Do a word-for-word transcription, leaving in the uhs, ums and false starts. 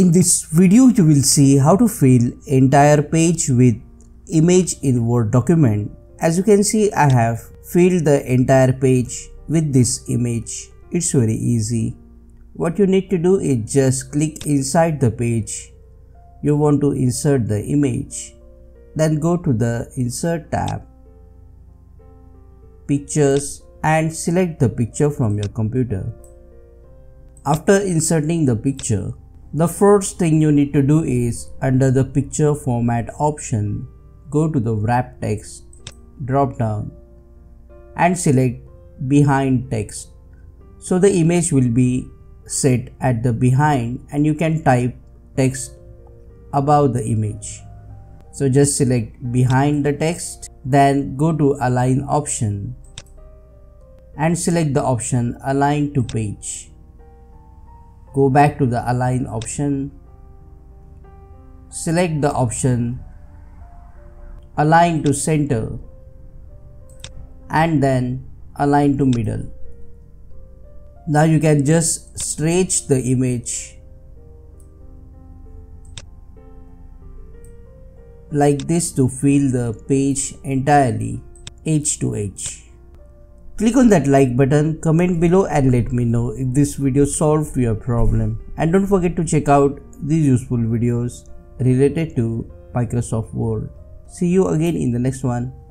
In this video, you will see how to fill entire page with image in Word document. As you can see, I have filled the entire page with this image. It's very easy. What you need to do is just click inside the page. You want to insert the image. Then go to the Insert tab, Pictures, and select the picture from your computer. After inserting the picture, the first thing you need to do is, under the picture format option, go to the wrap text drop down and select behind text. So the image will be set at the behind and you can type text above the image. So just select behind the text, then go to align option and select the option align to page. Go back to the align option, select the option align to center and then align to middle. Now you can just stretch the image like this to fill the page entirely, edge to edge. Click on that like button, comment below and let me know if this video solved your problem. And don't forget to check out these useful videos related to Microsoft Word. See you again in the next one.